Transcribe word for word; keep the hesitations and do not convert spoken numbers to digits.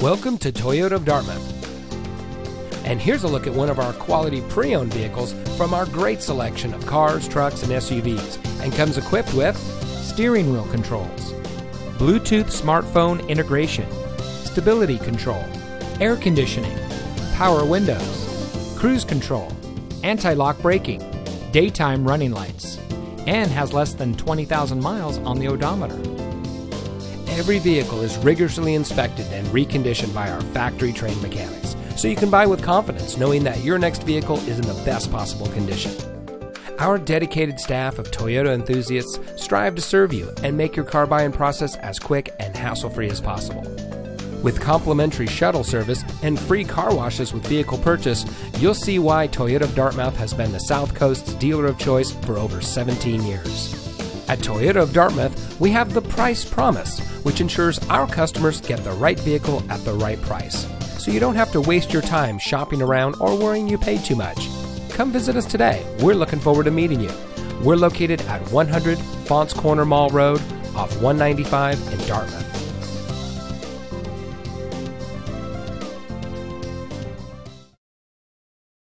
Welcome to Toyota of Dartmouth. And here's a look at one of our quality pre-owned vehicles from our great selection of cars, trucks, and S U Vs, and comes equipped with steering wheel controls, Bluetooth smartphone integration, stability control, air conditioning, power windows, cruise control, anti-lock braking, daytime running lights, and has less than twenty thousand miles on the odometer. Every vehicle is rigorously inspected and reconditioned by our factory-trained mechanics, so you can buy with confidence knowing that your next vehicle is in the best possible condition. Our dedicated staff of Toyota enthusiasts strive to serve you and make your car buying process as quick and hassle-free as possible. With complimentary shuttle service and free car washes with vehicle purchase, you'll see why Toyota of Dartmouth has been the South Coast's dealer of choice for over seventeen years. At Toyota of Dartmouth, we have the Price Promise, which ensures our customers get the right vehicle at the right price, so you don't have to waste your time shopping around or worrying you paid too much. Come visit us today. We're looking forward to meeting you. We're located at one hundred Faunce Corner Mall Road off one ninety-five in Dartmouth.